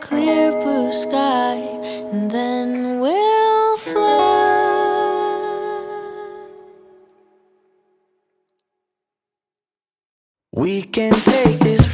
clear blue sky, and then we'll fly. We can take this